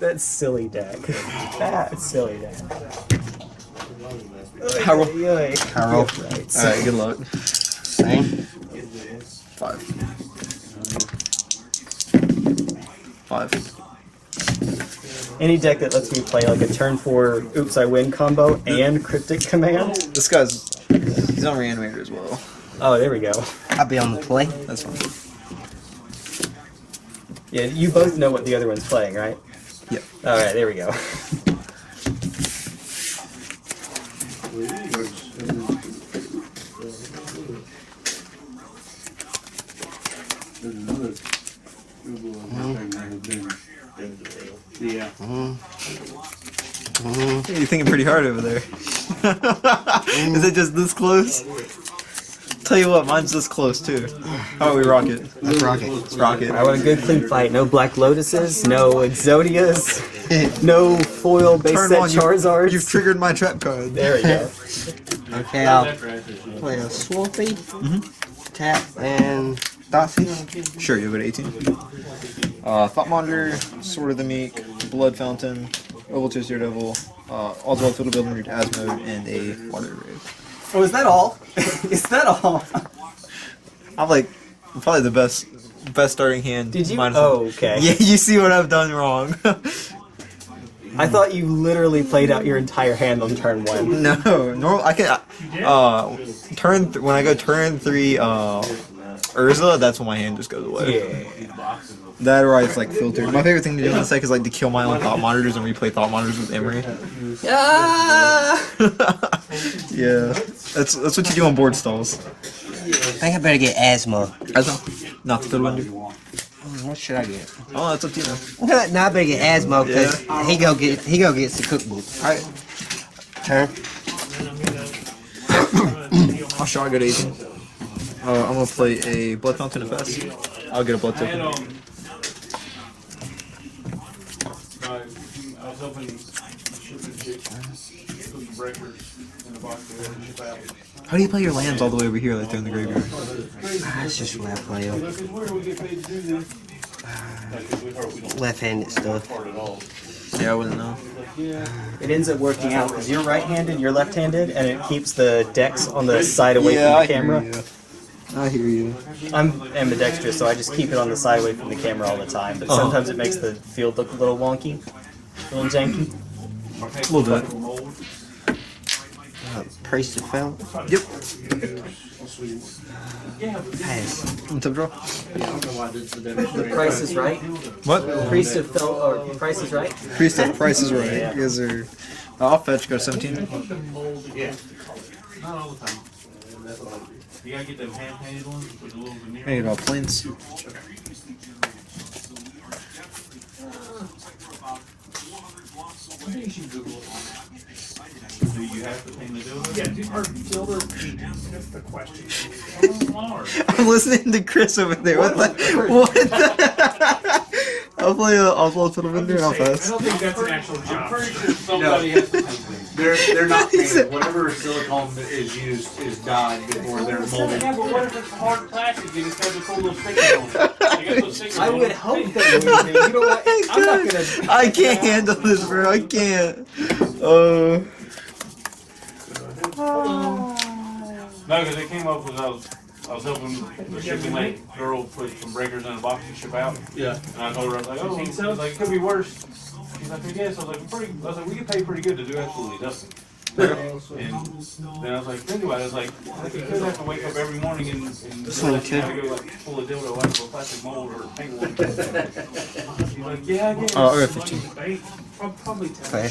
That's silly deck. That's silly deck. Harold. Harold. Alright, good luck. Same. 5. 5. Any deck that lets me play like a turn 4 oops I win combo and Cryptic Command. This guy's he's on Reanimator as well. Oh, there we go. I'll be on the play. That's fine. Yeah, you both know what the other one's playing, right? Yep. Alright, there we go. Yeah. You're thinking pretty hard over there. Is it just this close? Tell you what, mine's this close too. How about we rock it? Let's rock it. Let's rock it. I want a good clean fight. No Black Lotuses, no Exodias, no foil base set Charizards. You've triggered my trap card. There we go. Okay, I'll play a Swirlpy, tap, and Thoughtseize. Sure, you have it 18. Thought Monitor, Sword of the Meek, Blood Fountain, Ovalchase Daredevil, Oswald Fiddlebender, Asmodeus, and a Water Rave. Oh, is that all? Is that all? I'm like, I'm probably the best starting hand. Did you? Oh, okay. Yeah, you see what I've done wrong. I thought you literally played out your entire hand on turn 1. No, normal. I can. When I go turn 3, Urza, that's when my hand just goes away. Yeah. That or it's like filtered. My favorite thing to do in this deck is like to kill my own Thought Monitors and replay Thought Monitors with Emry. Yeah, that's what you do on board stalls. I think I better get Asthma. Asthma? Not the one. What should I get? Oh, that's up to you. No, I better get Asthma because he go gets the cookbook. All right, turn. I'll shotgun 18. I'm gonna play a Blood Fountain of S. I'll get a Blood Token. I was hoping how do you play your lands all the way over here, like they're in the graveyard? That's just where I play them. Left-handed stuff. Yeah, I wouldn't know. It ends up working out because you're right-handed, you're left-handed, and it keeps the decks on the side away from the camera. I hear you. I'm ambidextrous, so I just keep it on the side away from the camera all the time. But sometimes it makes the field look a little wonky, a little janky. A little bit. Priest of Fell? Yep. Nice. On top draw? The Price is Right? What? Priest of Fell, or Price is Right? Priest of Price is Right. You guys are... I'll fetch, go 17. Yeah. Not all the time. You gotta get them hand-painted ones with a little veneer. Make it all planes. I think you should Google it. Do you have to paint the building? Yeah, dude, our builder asked the question. I'm listening to Chris over there. What the? I'll play a Fiddlebender and I'll pass. I don't think that's an actual job. I'm pretty sure somebody has to paint things. They're not painted. Whatever silicone that is used is dyed before they're molded. Yeah, but what if it's hard plastic and it's got the cool little stickers on it? I would hope that you know what? I'm not going to... I can't handle this, bro. I can't. No, because it came up with I was helping the shipping late girl put some breakers in a box and ship out. Yeah. And I told her, I was like, oh, I was like, it could be worse. She's like, yes. I was like, we could pay pretty good to do absolutely nothing. And then I was like, think about it. I was like, I think you could have to wake up every morning and just have to go like pull a dildo out of a plastic mold or paint one. She's like, yeah, I guess. Oh, I got 15. Probably 10.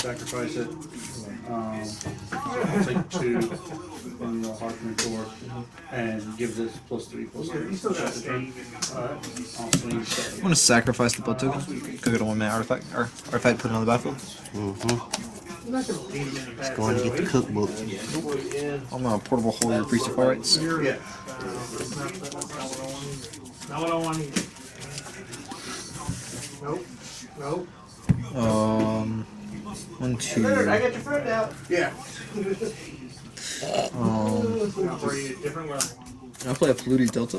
Sacrifice it. Take 2 on the Harkman door and give this +3/+3. I'm gonna sacrifice the Blood Token. Go get a 1-minute artifact or artifact. Put it on the battlefield. It's going to get the cookbook. I'm gonna portable hole your Priest of Fell Rites. Yeah. Not what I want either. Nope. Nope. 1, 2. I got your friend out. Yeah. I'll play a Polluted Delta.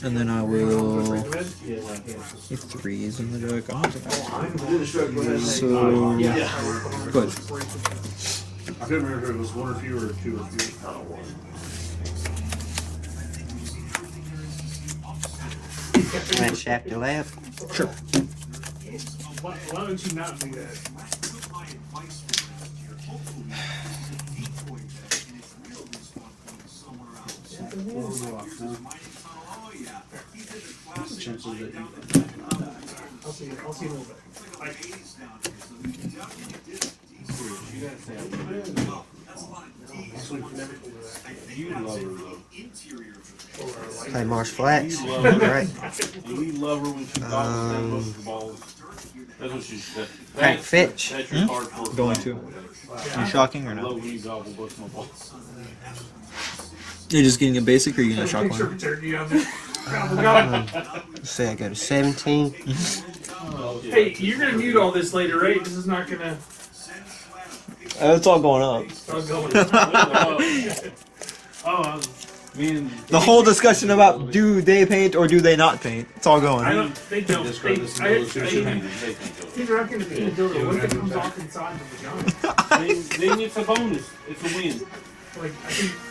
And then I will keep threes in the deck. So good. I couldn't remember if it was one or few or two or three. Not a one. Red shaft to left. Sure. Why would you not do that? I'll see a little bit. Play Marsh Flats. Right. We love her when she got most of the balls. That's what she said. Crack Fitch. Hmm? Going to. You shocking or not? You're just getting a basic, or are you going to shock one? Say I go to 17. Hey, you're going to mute all this later, right? This is not going to... it's all going up. It's all going up. The whole discussion about do they paint or do they not paint, it's all going. I don't, they don't. They're not going to paint until the window comes off inside the vagina. Then it's a bonus. It's a win. Like,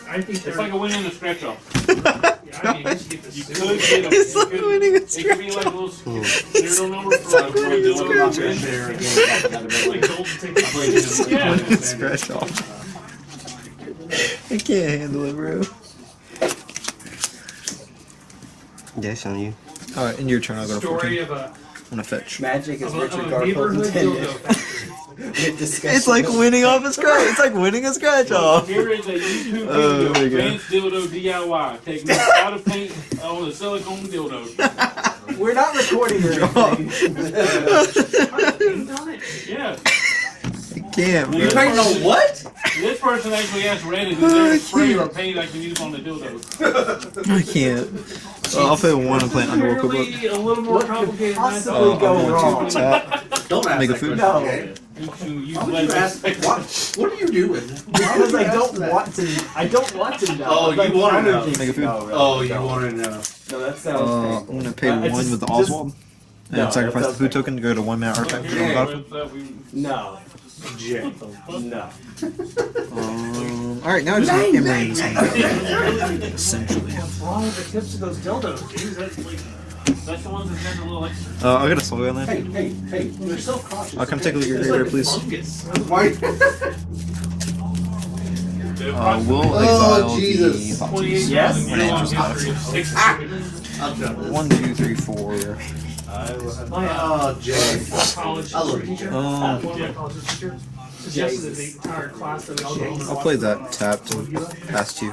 I think it's like a win in a scratch-off. It's like winning a scratch-off. It's like winning a scratch-off. It's like winning a scratch-off. I can't handle it, bro. Yes, on you. Alright, in your turn, I'll go to 14. I'm gonna fetch. Magic is Richard Garfield intended. It's like winning off a scratch. It's like winning a scratch off. Here is a YouTube video, Advanced Dildo DIY. Take me out of paint on a silicone dildo. We're not recording or anything. Yeah. I can't, bro. You're trying to know what? This person actually asked Reddit if there's spray or paint I can use on the dildo. I can't. I'll play one and play an Underworld Cookbook. A little more complicated than I thought. Don't ask that question. No. What do you do with it? Because I don't want to know. Oh, you want to know. Make a food? Oh, you want to know. No, that sounds I'm going to pay one with the Oswald and sacrifice the food token to go to 1 minute artifact. No. No. Alright, now I just want Emry in this one. Essentially. The tips of those dildos. That's the ones that have a little extra. I'll get a Soulguard Lantern. Hey, you're so cautious. I'll come take a look at your graveyard, please. We'll exile the Thoughtseize. Yes. Ah! 1, 2, 3, 4. I love you, Jay. I'll play that tapped and pass to you.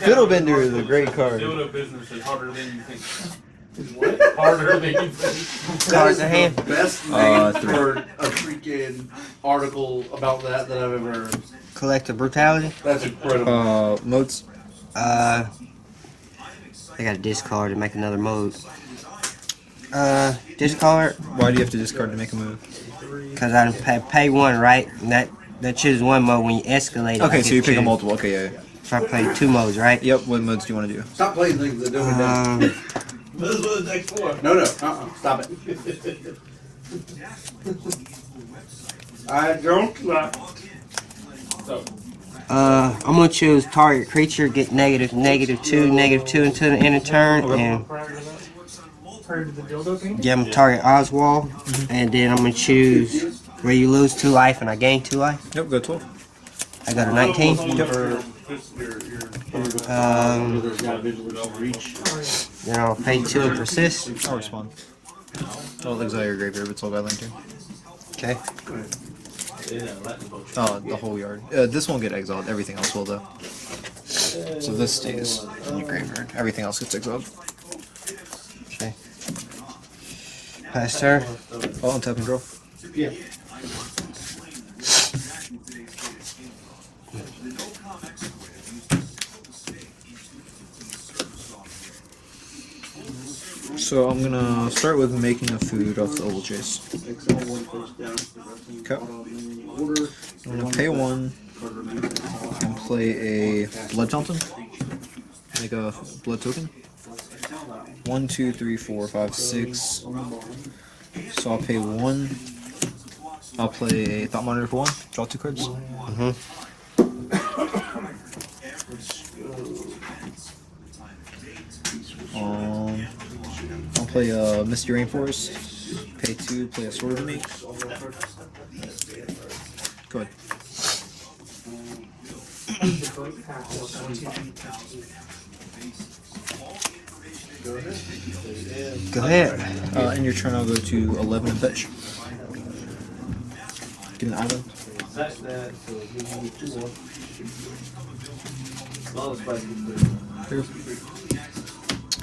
Fiddlebender is a great card. Harder than you think. Cards in hand. Best name for a freaking article about that I've ever heard. Collective Brutality. That's incredible. Modes. I got to discard to make another mode. Discard. Why do you have to discard to make a move? Because I pay one, right? And that chooses one mode when you escalate it. Okay, so you pick a multiple. Okay, yeah. So I played 2 modes, right? Yep, what modes do you want to do? Stop playing things that don't do. This is what the deck's for. No, stop it. I don't like. I'm going to choose target creature, get negative 2 until the end of turn, and... Yeah, I'm going to target Oswald, and then I'm going to choose where you lose 2 life and I gain 2 life. Yep, go 12. I got a 19. Yep. I'll pay 2 and persist. I'll respond. I'll exile your graveyard with Soulguard Lantern. Okay. The whole yard. This won't get exiled. Everything else will, though. So this stays in your graveyard. Everything else gets exiled. Okay. Pass turn. Oh, and tap and draw. Yeah. So I'm gonna start with making a food off the Ovalchase. Okay. I'm gonna pay 1. play a Blood Fountain. Make a blood token. 1, 2, 3, 4, 5, 6. So I'll pay 1. I'll play a Thought Monitor for 1. Draw 2 cards. I'll play a Misty Rainforest. Pay 2. Play a Sword of the Meek. Go ahead. Go ahead. In your turn, I'll go to 11 and fetch. Get an item. Here.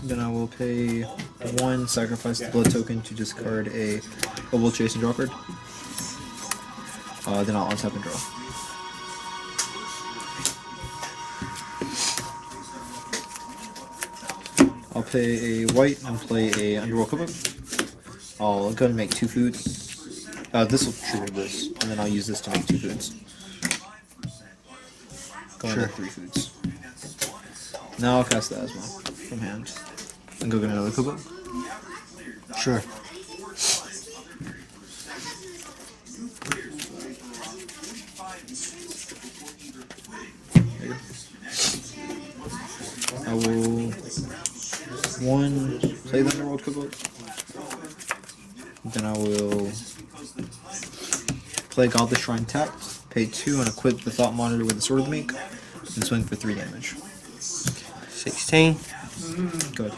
Then I will pay 1, sacrifice the blood token to discard a Ovalchase and draw card. Then I'll untap and draw. I'll pay a white and play a Underworld Cookbook. I'll go and make 2 foods. This will trigger this, and then I'll use this to make 2 foods. Go and make 3 foods. Now I'll cast the Asmodeus from hand. And go get another cookbook. Sure. There you go. I will 1, play the Underworld Cookbook. Then I will play Godless Shrine tapped, pay 2 and equip the Thought Monitor with the Sword of the Meek, and swing for 3 damage. 16. Good.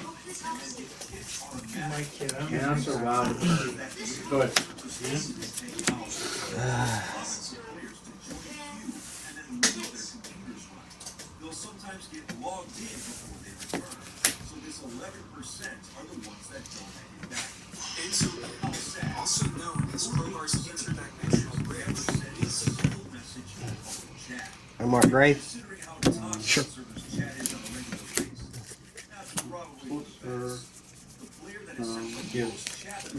Yeah, I'm surrounded. Go ahead. They'll sometimes get logged in before they return. So this 11% are the ones that don't make it back. Insulin, also known as Krogar's international brand, is a full message in public chat. I'm Mark Gray. Sure.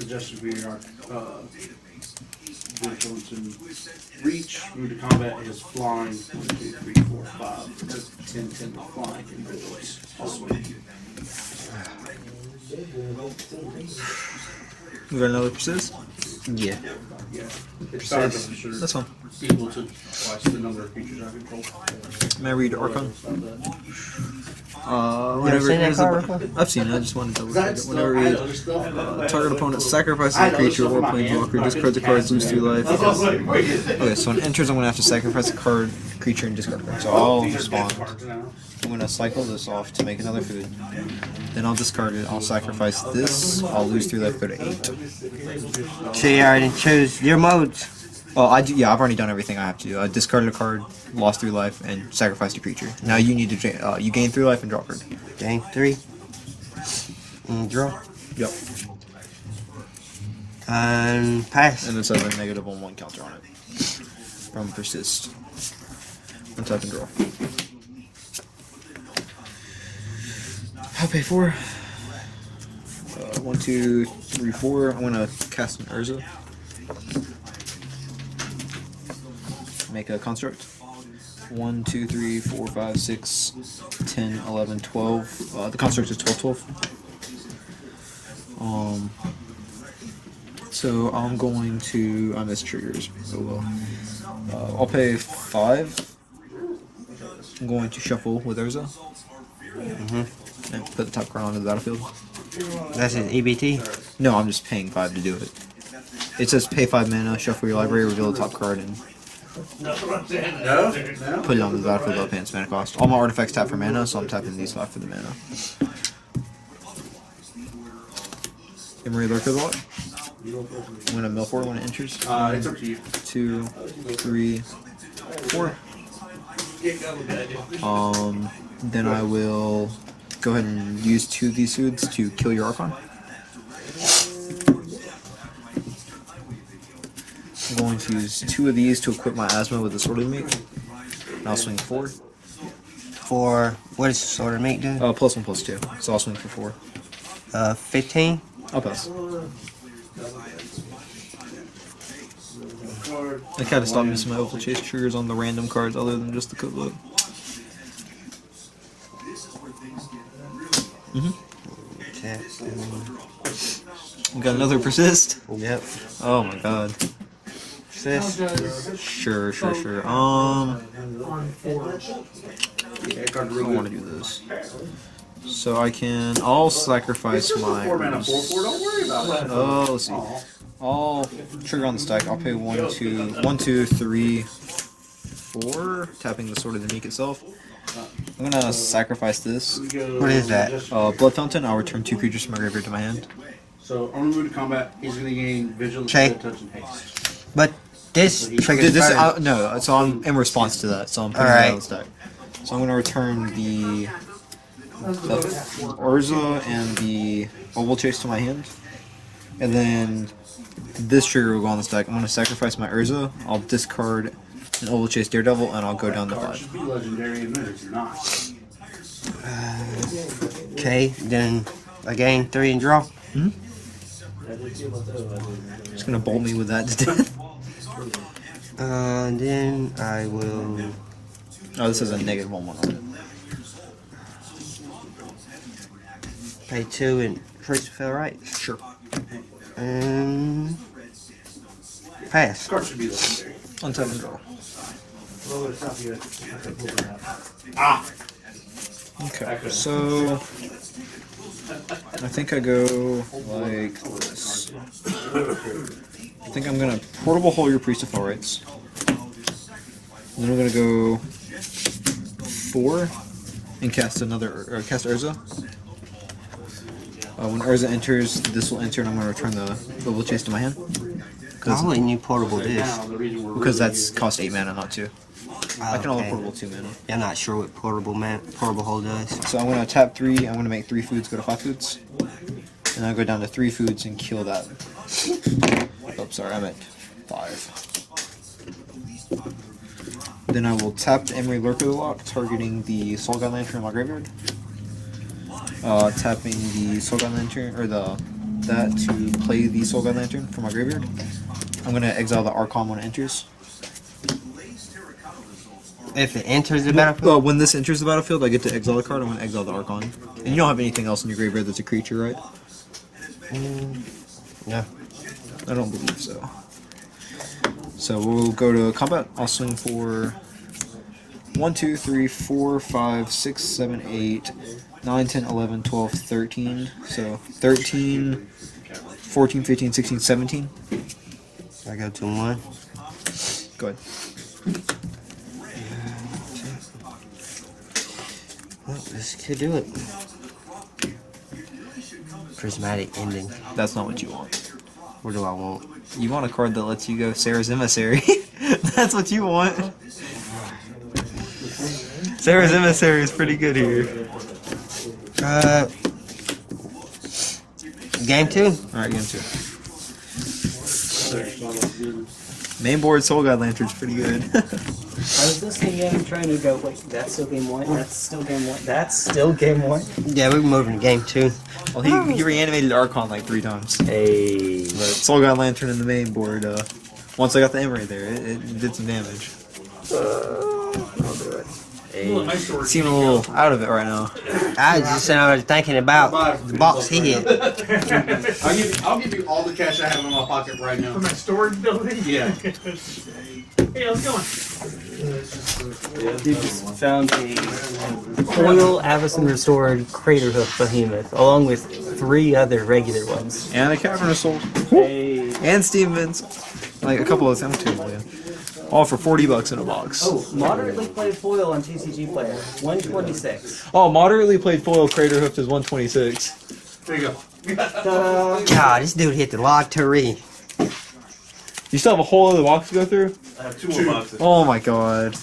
Adjusted VR reach, move to combat is flying 1, 2, 3, 4, 5. That's 10, 10 to flying in vigilance. Also, we got another Persist? Yeah. Persist. That's fine. Equal to twice the number of creatures I control. May I read Archon? Whenever I've seen it, I just wanted to double check it. Whenever a target opponent sacrifices a creature or planeswalker, discards a card, lose 3 life. Okay, so when it enters, I'm going to have to sacrifice a card, creature, and discard a card. So I'll respond. I'm going to cycle this off to make another food. Then I'll discard it, I'll sacrifice this, I'll lose 3 life, go to 8. So you already chose your modes. Oh, I've already done everything I have to do. I discarded a card, lost 3 life, and sacrificed a creature. Now you need to you gain 3 life and draw a card. Gain 3. And draw. Yep. And pass. And it's over negative on 1 counter on it. From Persist. Untap and draw. I'll pay 4. 1, 2, 3, 4. I'm going to cast an Urza. Make a construct. 1, 2, 3, 4, 5, 6, 10, 11, 12. The construct is 12, 12. So I'm going to... I missed triggers. Oh well. I'll pay 5. I'm going to shuffle with Urza. And put the top card onto the battlefield. That's an EBT? No, I'm just paying 5 to do it. It says pay 5 mana, shuffle your library, reveal the top card, and... No. Put it on the battlefield low pants mana cost. All my artifacts tap for mana, so I'm tapping these 5 for the mana. Emry Lurker Lot. I'm gonna mill 4 when it enters. 1, 2, 3, 4. Then I will go ahead and use 2 of these foods to kill your Archon. I'm going to use 2 of these to equip my Asmo with the Sword of the Meek. And I'll swing 4. What does the Sword of the Meek do? +1, +2. So I'll swing for 4. 15? I'll pass. I kind of stopped using my Ovalchase triggers on the random cards other than just the cookbook. Mm-hmm. Tap one. We got another Persist? Yep. Oh my god. Persist? Sure. I don't want to do this. So I can... I'll sacrifice my... Oh, let's see. I'll trigger on the stack. I'll pay 1, 2, 1, 2, 3, 4. Tapping the Sword of the Meek itself. I'm gonna sacrifice this. What is that? Blood Fountain. I'll return 2 creatures from my graveyard to my hand. So on the move to combat, he's gonna gain vigilance, touch, and haste. But this triggers. No, so I'm in response to that. So I'm putting it on the stack. So I'm gonna return the Urza and the Ovalchase to my hand, and then this trigger will go on the stack. I'm gonna sacrifice my Urza. I'll discard an Ovalchase Daredevil, and I'll go down to 5. Okay, then I gain 3 and draw. Mm hmm? Just gonna bolt me with that to death. Then I will. Oh, this is a negative 1/1 on it. Pay 2 and Priest of Fell Rites. Sure. Pass. Untap and draw. Ah! Okay, so... I think I go like this. I think I'm gonna Portable Hole your Priest of Fell Rites. Then I'm gonna go 4 and cast another, cast Urza. When Urza enters, this will enter, and I'm gonna return the Ovalchase to my hand. I only need Portable this because that's cost 8 mana, not 2. I can only Portable 2 mana. Yeah, I'm not sure what Portable Hole does. So I'm gonna tap 3. I'm gonna make 3 foods go to 5 foods, and I go down to 3 foods and kill that. Oops, sorry, I'm at 5. Then I will tap the Emry Lurker Lock, targeting the Soulguard Lantern in my graveyard. Tapping the Soulguard Lantern, or that to play the Soulguard Lantern from my graveyard. I'm gonna exile the Archon when it enters. If it enters the battlefield? Well, when this enters the battlefield, I get to exile the card. I'm gonna exile the Archon. And you don't have anything else in your graveyard that's a creature, right? Yeah. I don't believe so. So we'll go to combat. I'll swing for 1, 2, 3, 4, 5, 6, 7, 8, 9, 10, 11, 12, 13. So 13, 14, 15, 16, 17. I go 2-1. Go ahead. Well, this could do it. Prismatic Ending. That's not what you want. What do I want? You want a card that lets you go Sera's Emissary. That's what you want. Sera's Emissary is pretty good here. Game 2? Alright, game 2. Main board Soulguard Lantern's pretty good. I was listening to him trying to go, wait, that's still game 1, that's still game 1, that's still game 1? Yeah, we're moving to game 2. Well, he reanimated Archon like 3 times. Hey. But Soulguard Lantern in the main board, once I got the Emry there, it did some damage. I'll do it. Hey. Seem a little out of it right now. I was just sitting over thinking about the box he hit. I'll give you all the cash I have in my pocket right now. For my storage building? Yeah. Hey, how's it going? Dude just found a foil Avacyn Restored Craterhoof Behemoth, along with 3 other regular ones. And a Cavern of Souls. Hey. And Steam Vents. Like a couple of them too, yeah. All for $40 in a box. Oh, moderately played foil on TCG Player, 126. Oh, moderately played foil Craterhoof is 126. There you go. God, this dude hit the lottery. You still have a whole other box to go through? I have 2 more boxes. Oh my god.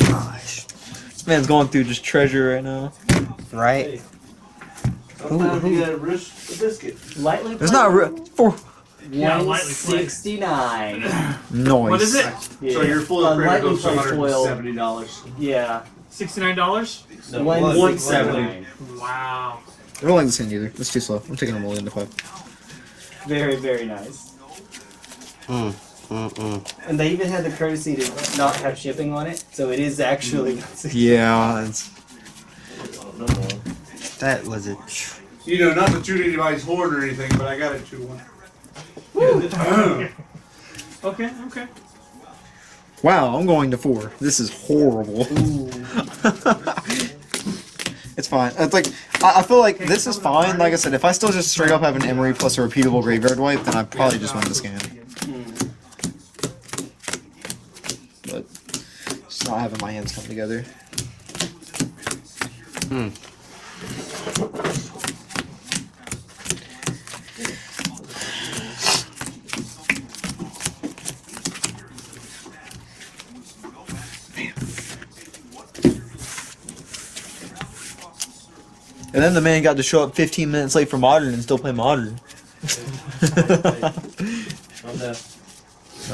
Gosh. This man's going through just treasure right now. Right? Hey, a rich biscuit. Lightly played. There's not for 169. Nice. What is it? Yeah. So your full upgrade goes to $170. Yeah. $69? No, 170. Wow. I don't like this hand either. It's too slow. I'm taking them all into 5. Very, very nice. And they even had the courtesy to not have shipping on it, so it is actually. Yeah. It's... That was a... You know, not the shooting device horde or anything, but I got a 2-1. Woo! Okay, okay. Wow, I'm going to 4. This is horrible. It's fine. It's like, I feel like this is fine. Like I said, if I still just straight up have an Emry plus a repeatable graveyard wipe, then I probably just win this game. But just not having my hands come together. Hmm. And then the man got to show up 15 minutes late for Modern and still play Modern. There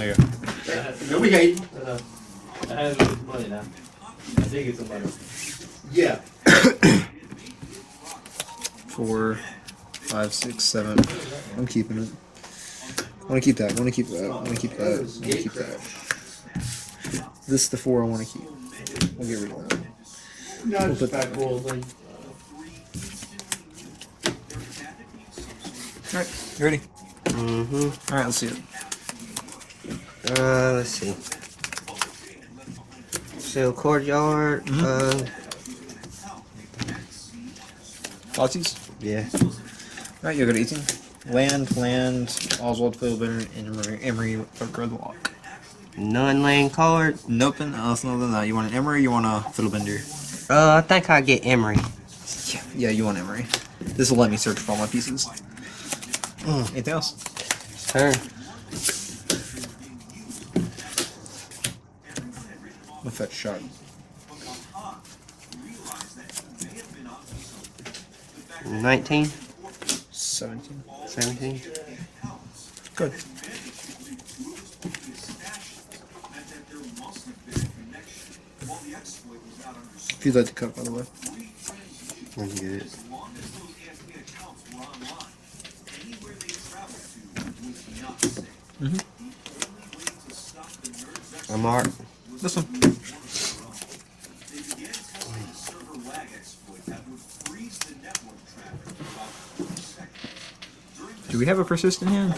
you go. No, we hate. I have money now. I think it's a money. Yeah. 4, 5, 6, 7. I'm keeping it. I want to keep that. I want to keep that. I want to keep that. I want to keep that. This is the 4 I want to keep. I'll get rid of that. No, we'll put that cool thing. Alright, you ready? Mm-hmm. Alright, let's see it. Let's see. So, Courtyard, Thoughtseize? Yeah. Alright, you'll go to 18. Land, Oswald Fiddlebender, and Emry, Red Walk. Non-land card? Nope, that's not that. You want an Emry, you want a Fiddlebender? I think I get Emry. Yeah, you want Emry. This will let me search for all my pieces. Anything else? Sure. I'm gonna fetch shot. Seventeen. Good. If you'd like to cut, by the way. I can get it. Mm-hmm. I'm Art. This one. Do we have a persistent hand?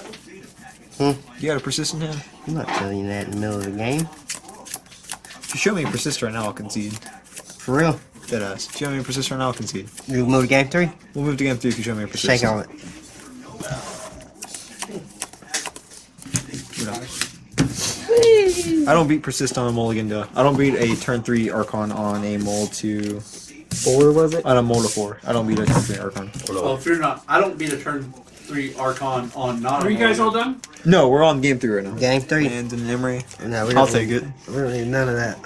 You got a persistent hand? I'm not telling you that in the middle of the game. If you show me a persist right now, I'll concede. For real? Deadass. If you show me a persist right now, I'll concede. You'll move to game 3? We'll move to game 3 if you show me a persist. Shake on it. I don't beat Persist on a mulligan to... I don't beat a turn 3 Archon on a mole to... 4 was it? On a mole to 4. I don't beat a turn 3 Archon. Well, fear not. I don't beat a turn 3 Archon on not Are you guys all done? No, we're on game 3 right now. Game 3? And in memory. No, I'll take it. We don't need none of that.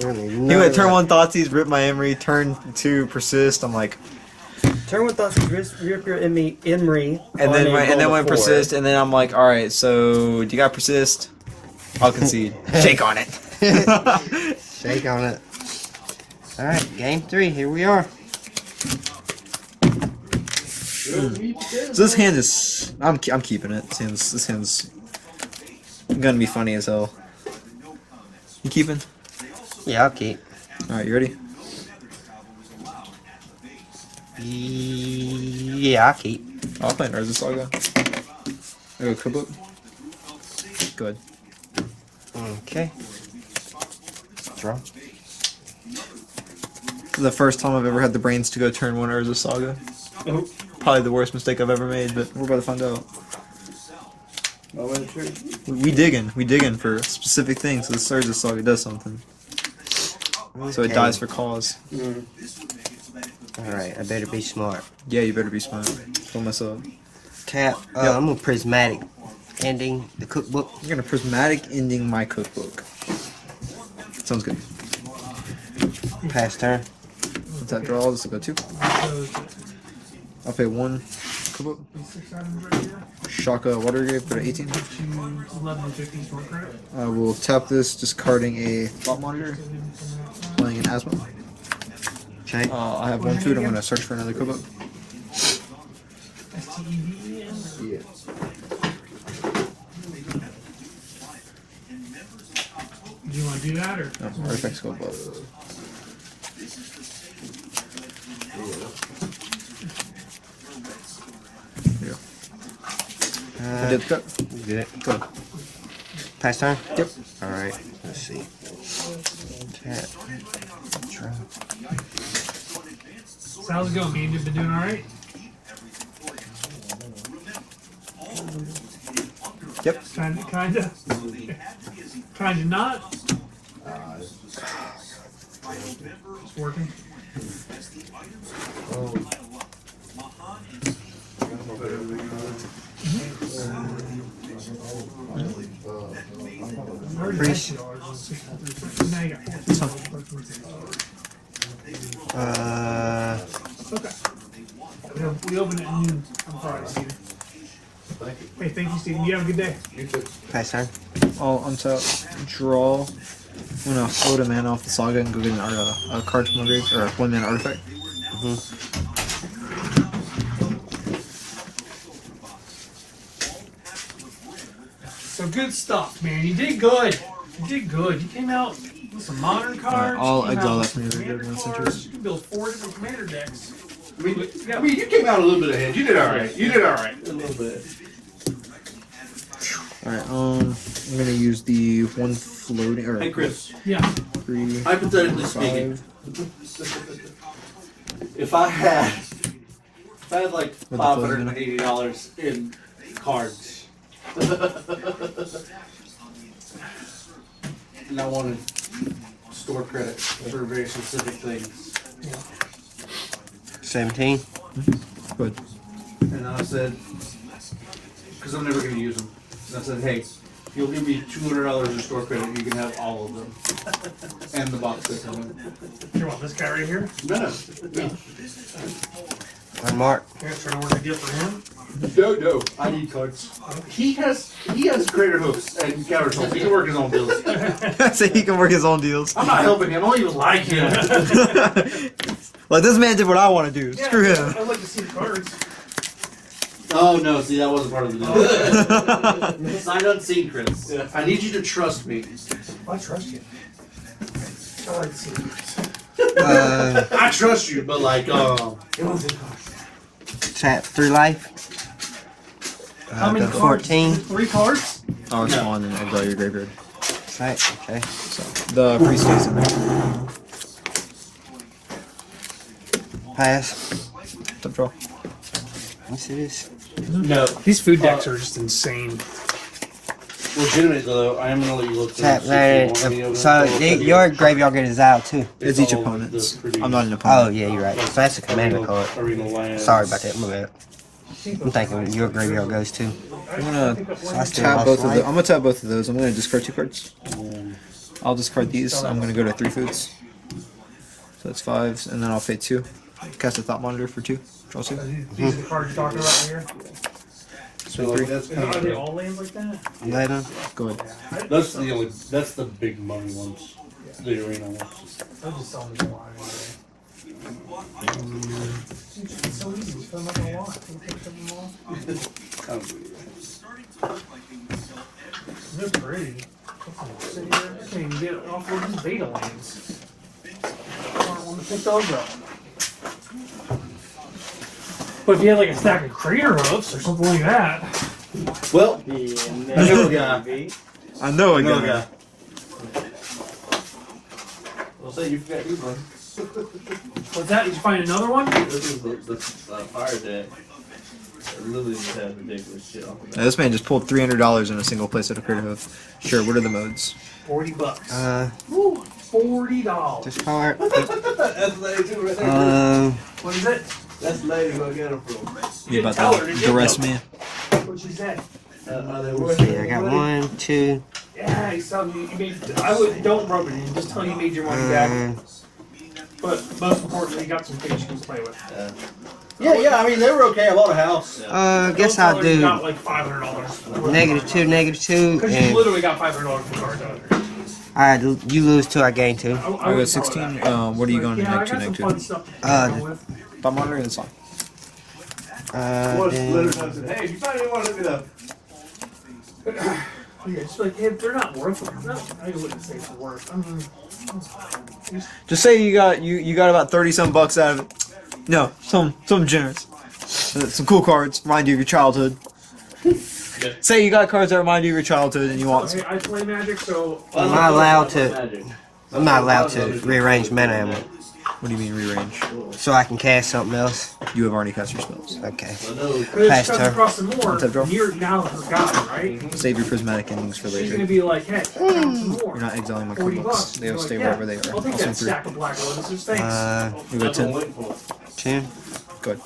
We don't need none of that. Turn 1 Thoughtseize, rip my Emry. Turn 2 Persist. I'm like... Turn 1 Thoughtseize, rip your Emry. And then when Persist, and then I'm like, alright, so... Do you got Persist? I'll concede. Shake on it. Shake on it. Alright, game 3. Here we are. So this hand is... I'm keeping it. This hand's gonna be funny as hell. You keeping? Yeah, I'll keep. Alright, you ready? Yeah, I'll keep. I'll play Urza Saga. I'll go cookbook. Good. Okay. Draw. The first time I've ever had the brains to go turn 1 Urza Saga. Nope. Probably the worst mistake I've ever made, but we're about to find out. We digging for specific things, so this Urza Saga does something. Okay. So it dies for cause. Alright, I better be smart. Yeah, you better be smart. Don't mess up. Tap. Yep. I'm a Prismatic Ending the cookbook. You're gonna Prismatic Ending my cookbook. Sounds good. Pass turn. Once that draws, this will go 2. I'll pay 1 cookbook. Shaka water grave, put an 18. I will tap this, discarding a Thought Monitor. Playing an Asmodeus. Okay. I have 1 food, I'm gonna search for another cookbook. Yeah. Do you want to do that or? No, artifacts go above. Yeah. Go. Pass time? Yep. Alright, let's see. Tap. Draw. So how's it going, man? You've been doing alright? Yep. Kinda. Kinda not. It's working. Oh. Okay. We open it at noon. I'm sorry, Steven. Hey, thank you, Steven. You have a good day. You too. Pass time. I'll untap, draw. I'm gonna float a man off the saga and go get a card from my grave, or a one-man artifact. So good stuff, man. You did good. You did good. You came out with some modern cards. I'll exile that from your. You can build 4 different commander decks. I mean, you came out a little bit ahead. You did all right. You did all right. A little bit. All right. I'm gonna use the one. Floating, or hey Chris. Yeah. Three, hypothetically speaking, if I had like $580 in cards, and I wanted store credit for very specific things. 17. Good. And I said, because I'm never going to use them. And I said, hey. You'll give me $200 in store credit. You can have all of them, and the box that come in. You want this guy right here? No. I'm Mark. You're trying to work a deal for him? No. I need cards. He has Craterhoof and Cavern of Souls. He can work his own deals. So he can work his own deals. I'm not helping him. I don't even like him. Like this man did what I want to do. Yeah, screw him. I'd like to see the cards. Oh no, see that wasn't part of the deal. Signed unseen, Chris. Yeah. I need you to trust me. I trust you. I like to see you. I trust you, but like it was in cards. Tap 3 life. How many cards? 14. 3 cards? Oh it's one and exile your graveyard. Right, okay. So the priest stays in there. Pass. Stop draw. Yes it is. No, these food decks are just insane. Legitimately though, I am gonna let you look. Tap that. Your graveyard gets exiled too. It's each opponent's. I'm not an opponent. Oh yeah, you're right. So that's a commander card. Sorry about that. My bad. I'm thinking your graveyard goes too. I'm gonna tap both of those. I'm gonna discard 2 cards. I'll discard these. I'm gonna go to 3 foods. So that's 5s, and then I'll pay 2. Cast a Thought Monitor for 2. These are the cards you're talking about right here. So that's kind of. Are they all lands like that? Yeah. Go ahead. That's the only. That's the big money ones. Yeah. The arena ones. I'll just sell them a lot anyway. It's so easy. Sell them like a lot. Pick them all. They're pretty. I can't even get off of these beta lands. I don't want to pick those up. But if you had like a stack of Craterhoofs or something like that. Well, I know a guy. I know a guy. Well, say you forgot you one. What's that? Did you find another one? This is the fire deck. I literally just had ridiculous shit off of that. This man just pulled $300 in a single place at a Craterhoof. Sure, what are the modes? 40 bucks. Woo, $40. Discard. That's lady too, right there. What is it? That's the lady who I got her from. You about that duress man? What she said? Okay, I got 1, 2. Yeah, you saw me. You made, don't rub it in. Just tell you made your money back. But most importantly, you got some things you can play with. Yeah. I mean, they were okay. I bought a house. Guess I'll do. Got like $500. -2, -2. Because you literally got $500 for card done. Alright, you lose 2, I gain 2. I got 16. What are you going to -2? I'm monitoring this one. Hey, if you find anyone, look it up. Oh, yeah, it's like, hey, they're not worth it. No, I wouldn't say it's worth. I mean, just say you got about 30-some bucks out of it. No, some generous. Some cool cards remind you of your childhood. Say you got cards that remind you of your childhood and you want some. I play Magic, so... I'm not allowed to... I'm not allowed to rearrange mana, am I? What do you mean rearrange? So I can cast something else? You have already cast your spells. Okay. Pass turn. You're now forgotten, right? Save your prismatic endings for later. She's gonna be like, hey, you're not exiling my card books. They'll stay wherever they are. I'll take that stack of Black Lotus. Thanks. You got 10. Good.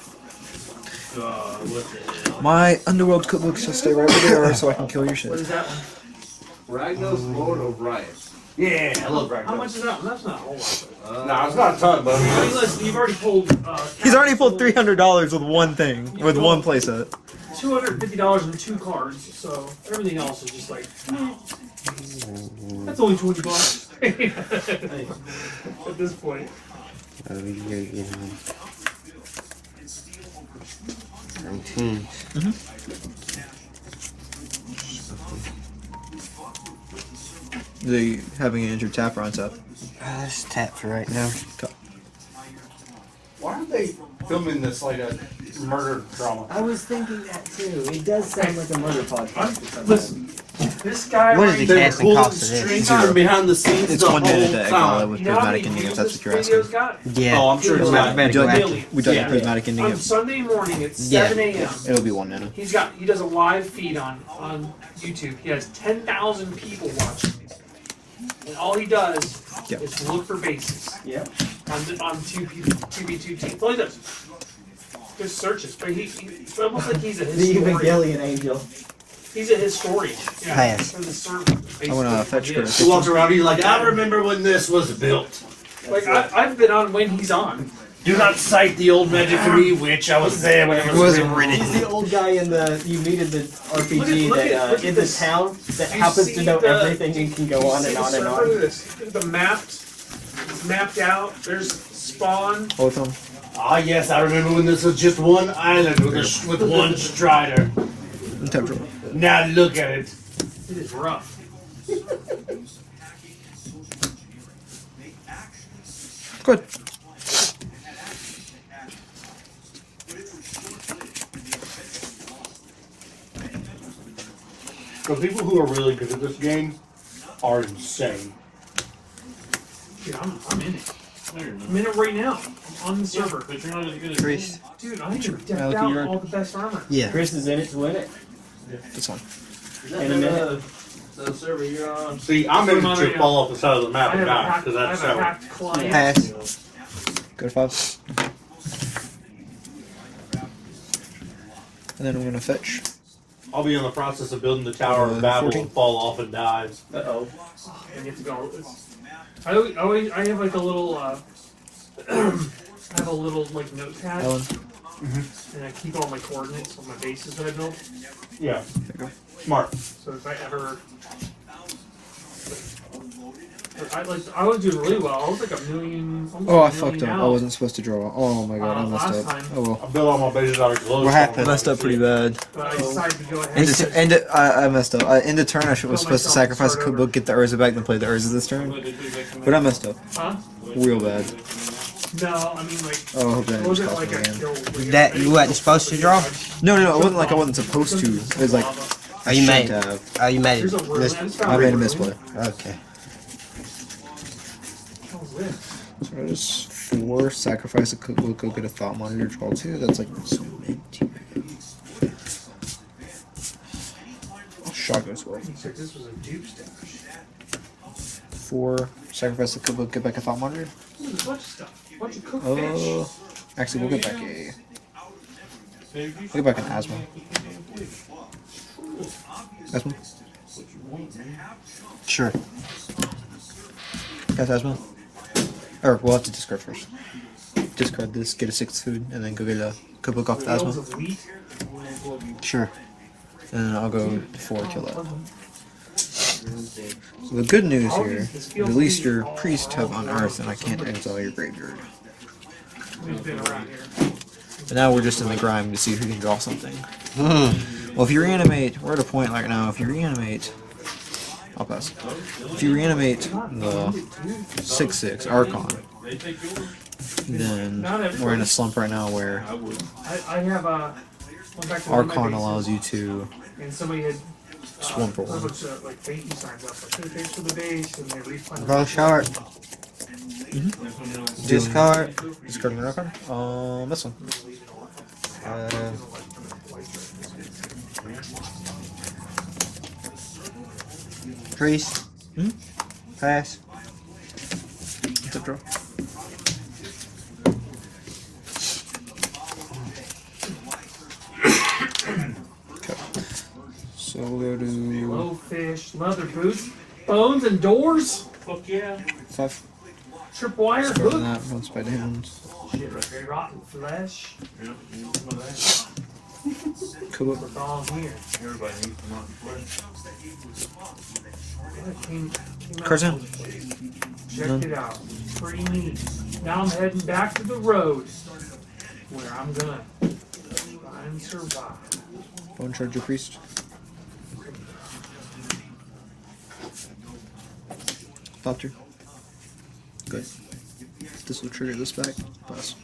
My Underworld Cookbook shall stay right where they are so I can kill your shit. What is that one? Ragnos Lord of Riots. Yeah, I love Ragnos. How much is that? That's not a whole lot. Nah, it's not a ton, but... You've already pulled... he's already pulled $300 with one thing, with one playset. $250 and two cards, so everything else is just like... That's only 20 bucks. At this point. Oh, 19. Mm-hmm. Are you having an injured tap or on tap? That's tap for right now. Why are they filming this like a murder drama? I was thinking that too. It does sound like a murder podcast. Listen, this guy right there pulling strings from behind the scenes. It's 1 minute to exile with prismatic ending, if that's what you're asking. Yeah. Oh, I'm sure it's not. We done the prismatic ending. On Sunday morning at 7 a.m. It'll be 1 minute. He's got. He does a live feed on YouTube. He has 10,000 people watching. And all he does is look for bases. Yeah. On 2B2 teams. All he does just searches. But it's almost like he's a historian. The Evangelion angel. He's a historian. Yeah. Pass. I want to fetch Chris. He walks around, he's like, I remember when this was built. Like, I've been on when he's on. Do not cite the old magic to me, which I was there when it was written. He's the old guy in the, you meet in the RPG in the town that happens to know everything and can go on and on and on. The map is mapped out. There's spawn. Awesome. Ah, yes, I remember when this was just one island with one strider. Now look at it. It is rough. Good. The people who are really good at this game are insane. Yeah, I'm in it. I'm in it right now. I'm on the server. But you're not as good as Priest. Dude, I think you're decked out all the best armor. Yeah. Chris is in it to win it. Yeah. This one. In a minute. The server you're on. See, I'm in it to fall off the side of the map and die. Because that's how it pass. Good five. And then I'm going to fetch. I'll be in the process of building the Tower of Babel and fall off and die. Uh-oh. I get to go. I have like a little, I have a little like notepad. Mm-hmm. And I keep all my coordinates on my bases that I built. Yeah. Smart. So if I ever... I was doing really well. I was like $1 million. Oh, I fucked up. I wasn't supposed to draw. Oh my god, I messed up. Oh well. I built all my bases out of glow. What happened? I messed up pretty bad. But I decided to go ahead. I messed up. In the turn, I was supposed to sacrifice a cookbook, get the Urza back, and play the Urza this turn. But I messed up. Huh? Real bad. No, I mean like. Oh, I hope that wasn't like a kill. That you wasn't supposed to draw? No, it wasn't like I wasn't supposed to. It was like. Are you mad? Are you mad? I made a misplay. Okay. So I just sacrifice a cookbook, go get a thought monitor, draw two. That's like so many. Shot goes well. This was a dupe stash. 4, sacrifice a cookbook, get back a thought monitor. There's a bunch of stuff. Why don't you cook fish? Actually, we'll get back a. We'll get back an Asmo. Asmo? Sure. Got Asmo? Or we'll have to discard first. Discard this, get a 6th food, and then go get a cookbook off the Asmo. Sure. And then I'll go 4 till that. So the good news here, at least your priest have unearthed and I can't exile your graveyard. But now we're just in the grime to see who can draw something. Well, if you reanimate, we're at a point right now, if you reanimate... I'll pass. If you reanimate the 6/6 Archon, We're in a slump right now where Archon allows you to swamp for one. Rush card. Discard. Discard another card. This one. Priest. Pass. It's a draw. So we'll go to low fish, leather boots, bones and doors. Fuck yeah. 5. Tripwire. That one spider hands. Shit, very rotten flesh. Yeah. Cool. Everybody needs to not play. Carson. Check it out. Pretty neat. Now I'm heading back to the road where I'm gonna try and survive. Bone Charger Priest. Doctor. Good. This will trigger this back. Pass.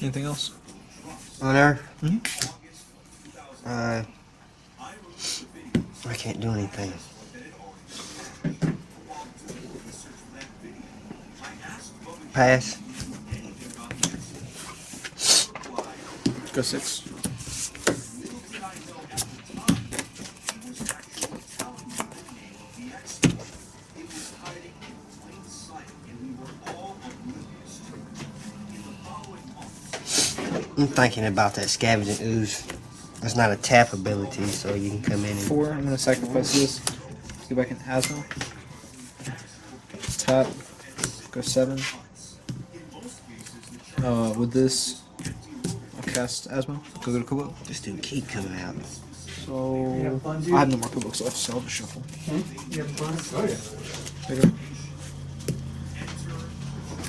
Anything else? On there? I can't do anything. Pass. Go 6. I'm thinking about that Scavenging Ooze. It's not a tap ability, so you can come in and... 4, I'm going to sacrifice this. Go back in Asmo. Top. Go 7. With this... cast Asmo. Go to Cookbook. This dude keep coming out. So I have no more Cookbooks left, so I'll just shuffle. You have fun? Oh yeah. There you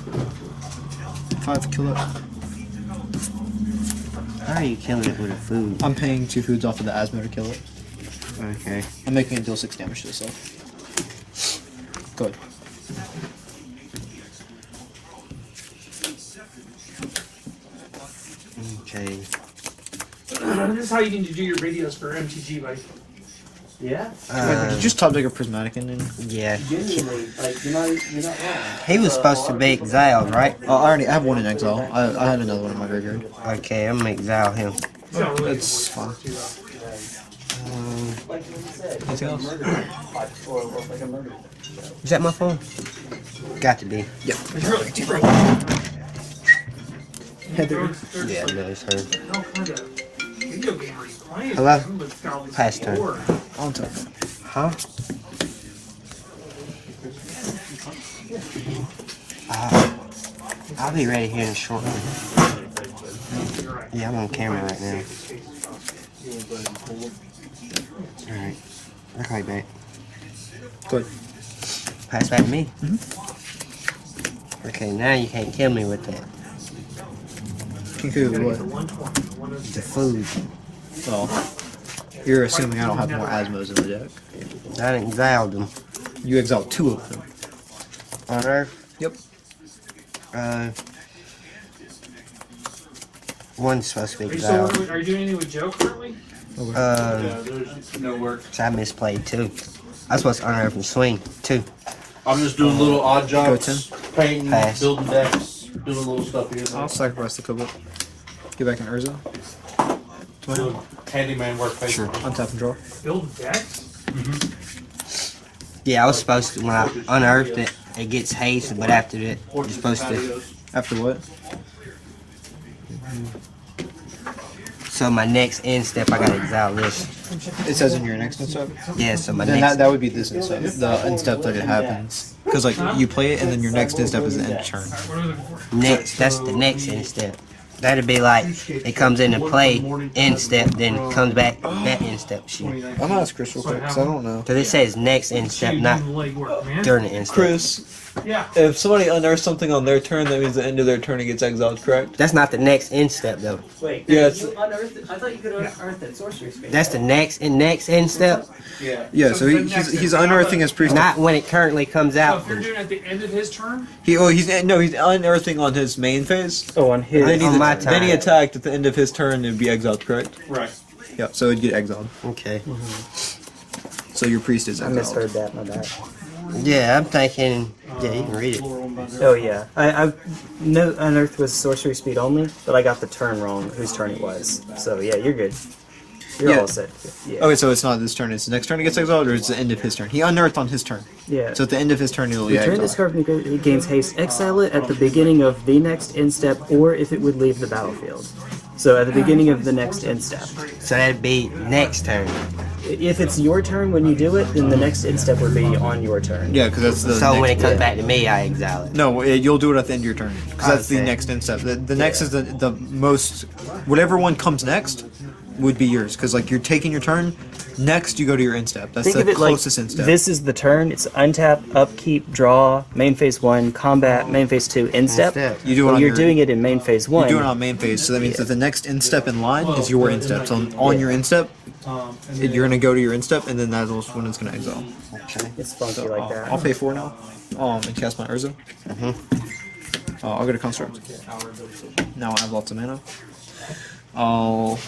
go. 5 kill it. How are you killing it with a food? I'm paying 2 foods off of the Asmo to kill it. Okay. I'm making it deal 6 damage to itself. Good. Okay. This is how you need to do your videos for MTG, like. Yeah. Wait, did you just top deck a Prismatic Ending? Yeah. Genuinely, like you're not wrong. He was supposed to be exiled, right? Oh, I have one in exile. I had another one in my graveyard. Okay, I'm gonna exile him. That's fine. Anything else? Is that my phone? Got to be. Yep. Heather. Yeah, no, it's her. Hello? Past turn. On time. Huh? I'll be ready here in shortly. Yeah, I'm on camera right now. Alright. I'll call you back. Good. Pass back to me? Okay, now you can't kill me with that. What? The food. Oh. You're assuming I don't have more Asmos in the deck. I exiled them. You exiled 2 of them. On Earth? Yep. One's supposed to be exiled. Are you doing anything with Joe currently? No work. I misplayed 2. I was supposed to unearth and swing 2. I'm just doing little odd jobs. Painting, building decks. Doing a little stuff here. I'll sacrifice the Cookbook. Get back in Urza. Handyman work. Sure. Untap and draw. Build decks? Yeah, I was supposed to, when I unearthed it, it gets haste, but after that, you're supposed to. After what? So my next end step, I gotta exile this. It says in your next end step? Yeah, so my then next... That would be this end step. The end step that it happens. Because, like, you play it, and then your next end step is the end turn. Next, that's the next end step. That'd be like, it comes into play, end step, then comes back, that end step shit. I'm gonna ask Chris real quick, because I don't know. Because it says next end step, not during the end step. Chris, Yeah. If somebody unearths something on their turn, that means the end of their turn it gets exiled, correct? That's not the next end step, though. Wait, yeah, you unearthed it? I thought you could unearth it sorcery space. That's the next end step? Yeah. Yeah, so he's unearthing his priest. Not when it currently comes out. So if you're doing it at the end of his turn? He's unearthing on his main phase. Oh, on his. Then he attacked at the end of his turn, it'd be exiled, correct? Right. Yeah, so it'd get exiled. Okay. Mm-hmm. So your priest is exiled. I misheard that, my bad. Yeah, I'm thinking. Yeah, you can read it. Oh yeah, I know unearth was sorcery speed only, but I got the turn wrong, whose turn it was. So yeah, you're good. You're all set. Yeah. Okay, so it's not this turn. It's the next turn he gets exiled, or it's the end of his turn. He unearthed on his turn. Yeah. So at the end of his turn, he'll get exiled. Return this card from your graveyard, gains haste. Exile it at the beginning of the next end step, or if it would leave the battlefield. So at the beginning of the next end step. So that'd be next turn. If it's your turn when you do it, then the next end step would be on your turn. Yeah, because that's the. So when it comes back to me, I exile it. No, you'll do it at the end of your turn, because that's the next end step. The next is the most. Whatever one comes next would be yours, because like you're taking your turn. Next, you go to your end step. That's the closest end step. This is the turn. It's untap, upkeep, draw, main phase 1, combat, main phase 2, end step. You do it on your, you're doing it in main phase 1. You do it on main phase, so that means that the next end step in line is your end step. So on your end step, you're going to go to your end step, and then that's when it's going to exile. Okay. It's funky so, like that. I'll pay 4 now and cast my Urza. Mm-hmm. I'll go to Construct. Now I have lots of mana. I'll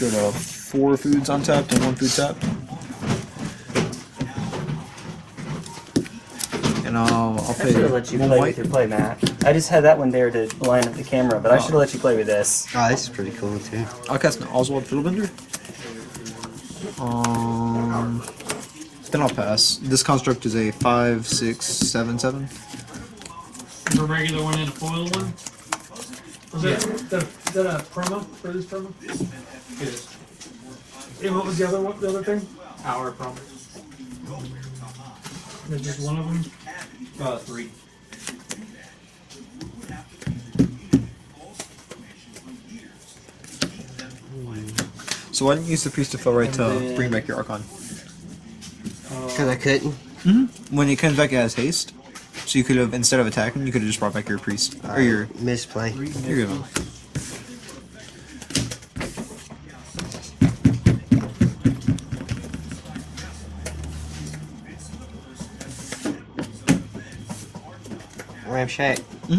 go to 4 foods untapped and 1 food tapped. And I'll pay. I should have let you play with your play, Matt. I just had that one there to line up the camera, but I should have let you play with this. Oh, this is pretty cool, too. I'll cast an Oswald Fiddlebender. Then I'll pass. This construct is a 5, 6, 7, 7. The regular one and a foil one? Was that a promo for this promo? It is. And what was the other one? The other thing? Our promo. There's just one of them. 3. So why didn't you use the Priest of Fell Rites to bring back your Archon? Because I couldn't. Mm-hmm. When it comes back, it has haste. So you could have, instead of attacking, you could have just brought back your priest or your misplay. You're good. Ram Shack. I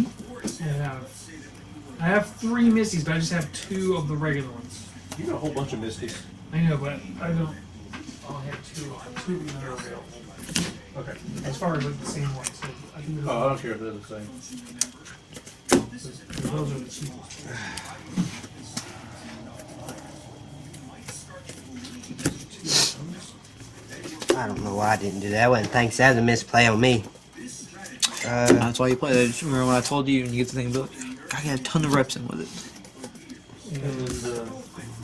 have 3 Misties, but I just have 2 of the regular ones. You got a whole bunch of Misties. I know, but I don't. I have 2 that are real. Okay. As far as the same one. So I think I don't care if they're the same. Those are the cheapest. I don't know why I didn't do that one. Thanks, that was a misplay on me. That's why you play that. Remember when I told you and you get the thing built? I got a ton of reps in with it. And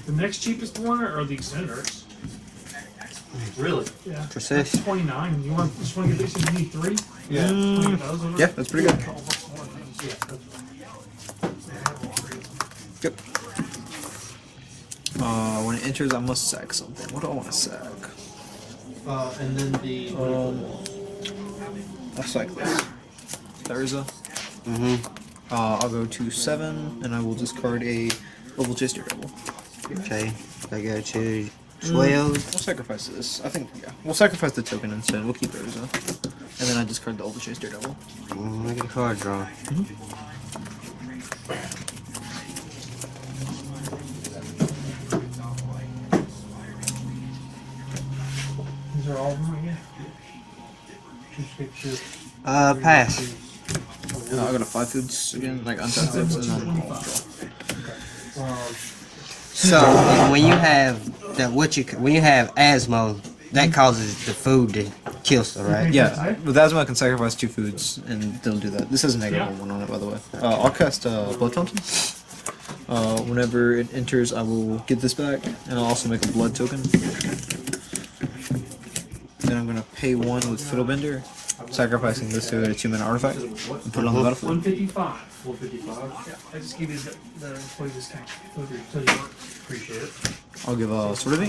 the next cheapest one are the Xenarts. Really? Yeah. Persist. 29. You want? Just want to get these? You need 3. Yeah. Yeah, that's pretty good. Yep. When it enters, I must sack something. What do I want to sack? And then the. I'll sack this. Thirza. Mm-hmm. I'll go to 7, and I will discard a Ovalchase Daredevil. Okay. I go to. 12. We'll sacrifice this. I think, yeah. We'll sacrifice the token instead. We'll keep Urza. And then I discard the Ovalchase Daredevil. I get a card draw. Mm-hmm. These are all of them right here? Pass. I got a 5 foods again, like untouched foods, and then I'll draw. So when you have that, when you have Asmo, that causes the food to kill stuff, right? Yeah, with Asmo I can sacrifice 2 foods and they'll do that. This has a negative 1 on it, by the way. I'll cast Blood Fountain. Whenever it enters, I will get this back, and I'll also make a blood token. Then I'm gonna pay 1 with Fiddlebender, sacrificing this to a 2-mana artifact, and put it on the battlefield. 155. 455. Yeah, I just give you the employee discount. Appreciate it. I'll give a Sword of the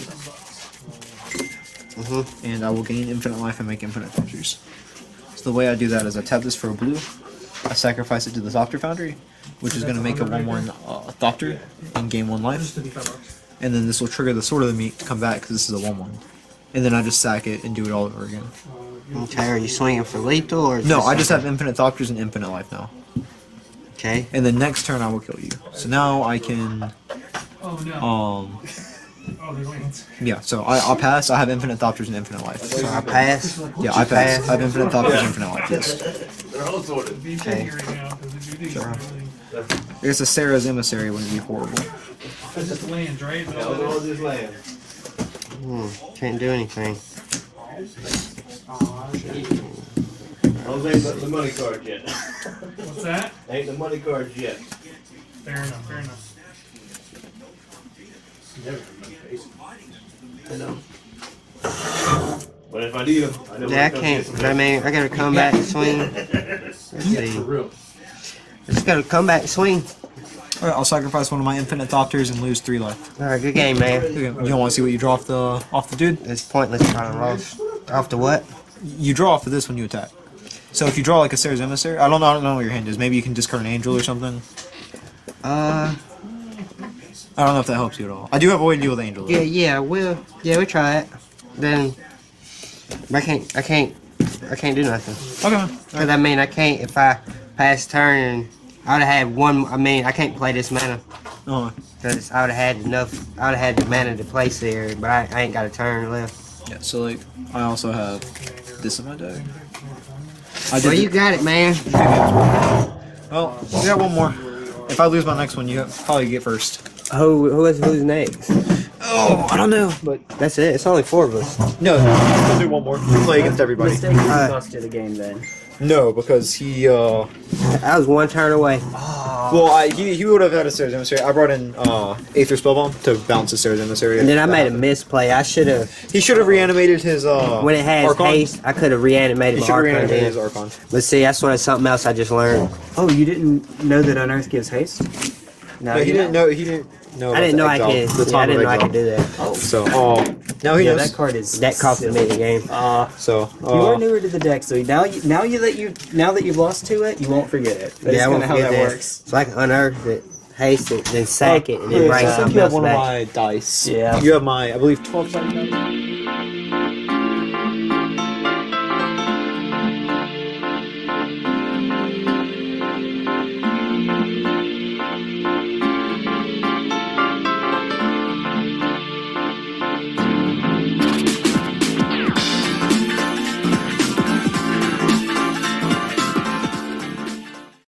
Meek. and I will gain infinite life and make infinite foundries. So the way I do that is I tap this for a blue, I sacrifice it to the Thopter Foundry, which is going to make a 1/1 Thopter and gain 1 life. And then this will trigger the Sword of the Meek to come back because this is a 1/1. And then I just sack it and do it all over again. Okay, are you swinging for lethal or? No, I just have infinite Thopters and infinite life now. Okay. And then next turn I will kill you. So now I can. Yeah, so I'll pass. I have infinite Thopters and infinite life. So I pass? Yeah, I pass. I have infinite Thopters and infinite life, yes. They're all sorted. Okay. Sure. I guess a Sera's Emissary wouldn't be horrible. It's just land, right? All just land. Can't do anything. Ain't the money cards yet. What's that? Ain't the money cards yet. Fair enough, fair enough. I know. But if I do, I know. Yeah, I can't. I mean, I gotta come back and swing. Let's see. I just gotta come back and swing. Alright, I'll sacrifice one of my infinite Thopters and lose 3 life. Alright, good game, man. Good game. You don't want to see what you draw off the dude? It's pointless trying to roll. Off the what? You draw off of this when you attack. So if you draw like a Sera's Emissary, I don't know what your hand is. Maybe you can discard an angel or something. I don't know if that helps you at all. I do have a way to deal with angels. Yeah, yeah, we'll try it. Then I can't do nothing. Okay. Because I mean, I can't if I pass turn. I would have had one. I mean, I can't play this mana. Because I would have had enough. I would have had the mana to place there, but I ain't got a turn left. Yeah. So like, I also have this in my deck. Well, you got it, man. Well, we got one more. If I lose my next one, you probably get first. Who's next? Oh, I don't know. But that's it. It's only 4 of us. No, we'll do one more. We'll play against everybody. Mistake cost you the game then. No, because he. I was 1 turn away. Well, he would have had a Sera's Emissary. I brought in Aether Spellbomb to bounce the Sera's Emissary. And then I made a misplay. I should have. He should have reanimated his when it has Archon. Haste, I could have reanimated my Archon. He should have reanimated his Archon. But see, that's something else I just learned. Oh, you didn't know that Unearth gives haste? No, he didn't know. He didn't know. I didn't know I could. Yeah, I didn't know I could do that. Oh. So, now he knows. That card is that cost me the game. You are newer to the deck, so now that you've lost to it, you won't forget it. That's kind of how that works. So I can unearth it, haste it, then sack it, and then bring something else back. You have one of my dice. Yeah. You have my, I believe, 12 dice.